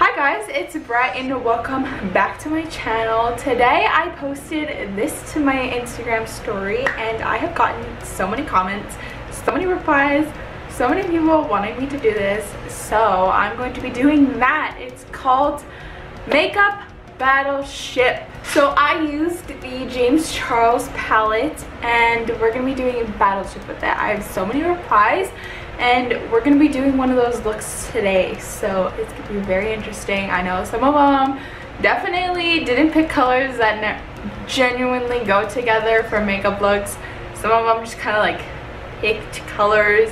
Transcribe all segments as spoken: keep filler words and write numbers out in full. Hi guys, it's Bri and welcome back to my channel. Today I posted this to my Instagram story and I have gotten so many comments, so many replies, so many people wanting me to do this, so I'm going to be doing that. It's called Makeup Battleship. So I used the James Charles palette and we're gonna be doing a battleship with it. I have so many replies and we're gonna be doing one of those looks today, so it's gonna be very interesting. I know some of them definitely didn't pick colors that genuinely go together for makeup looks. Some of them just kind of like picked colors.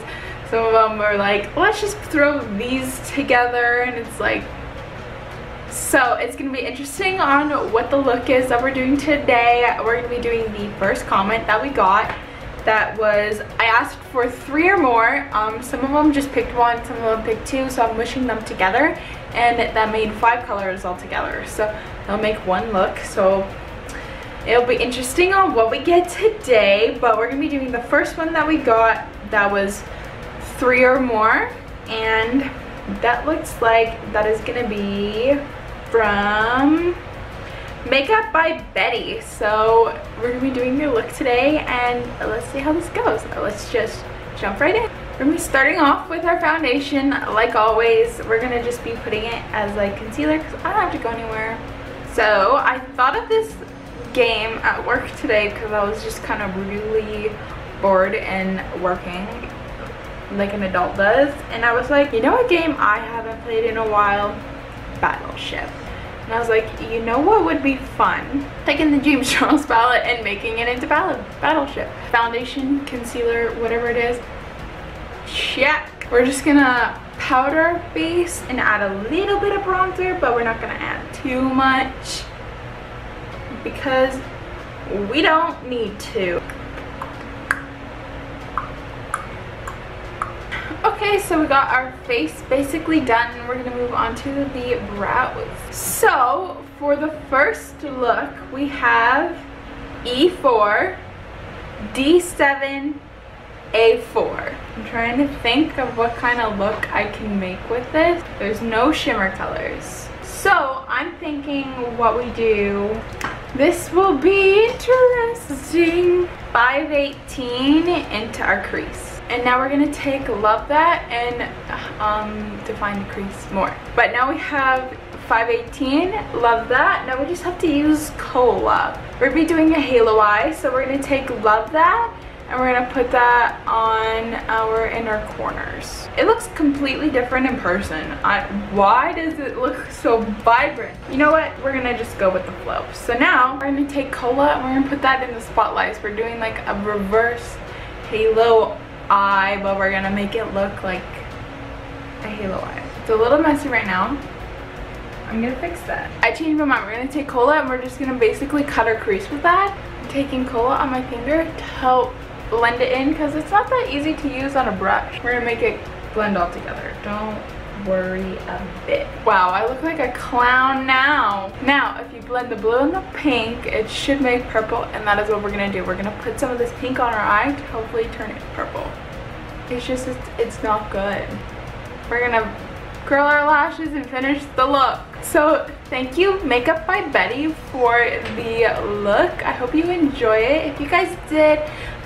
Some of them are like, let's just throw these together, and it's like, so it's going to be interesting on what the look is that we're doing today. We're going to be doing the first comment that we got. That was, I asked for three or more. Um, some of them just picked one, some of them picked two, so I'm mushing them together. And that made five colors all together. So they'll make one look. So it'll be interesting on what we get today. But we're going to be doing the first one that we got that was three or more. And that looks like that is going to be from Makeup by Betty. So we're gonna be doing your look today and let's see how this goes. Let's just jump right in. We're gonna be starting off with our foundation. Like always, we're gonna just be putting it as like concealer because I don't have to go anywhere. So I thought of this game at work today because I was just kind of really bored and working like an adult does, and I was like, you know, a game I haven't played in a while, Battleship. And I was like, you know what would be fun? Taking the James Charles palette and making it into ball Battleship. Foundation, concealer, whatever it is, check. We're just gonna powder base and add a little bit of bronzer, but we're not gonna add too much because we don't need to. Okay, so we got our face basically done and we're gonna move on to the brows. So for the first look we have E four, D seven, A four. I'm trying to think of what kind of look I can make with this. There's no shimmer colors, so I'm thinking what we do, this will be interesting. Five eighteen into our crease. And now we're gonna take Love That and um, define the crease more. But now we have five eighteen, Love That. Now we just have to use Cola. We're gonna be doing a halo eye, so we're gonna take Love That and we're gonna put that on our inner corners. It looks completely different in person. I, why does it look so vibrant? You know what? We're gonna just go with the flow. So now we're gonna take Cola and we're gonna put that in the spotlights. We're doing like a reverse halo eye, but we're gonna make it look like a halo eye. It's a little messy right now. I'm gonna fix that. I changed my mind. We're gonna take Cola and we're just gonna basically cut our crease with that. I'm taking Cola on my finger to help blend it in because it's not that easy to use on a brush. We're gonna make it blend all together. Don't worry a bit. Wow, I look like a clown now. Now, if you blend the blue and the pink, it should make purple, and that is what we're gonna do. We're gonna put some of this pink on our eye to hopefully turn it purple. It's just, it's, it's not good. We're gonna curl our lashes and finish the look. So thank you, Makeup by Betty, for the look. I hope you enjoy it. If you guys did,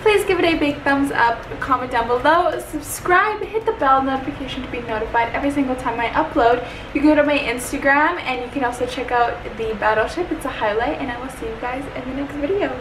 please give it a big thumbs up, comment down below, subscribe, hit the bell notification to be notified every single time I upload. You can go to my Instagram and you can also check out the Battleship. It's a highlight, and I will see you guys in the next video.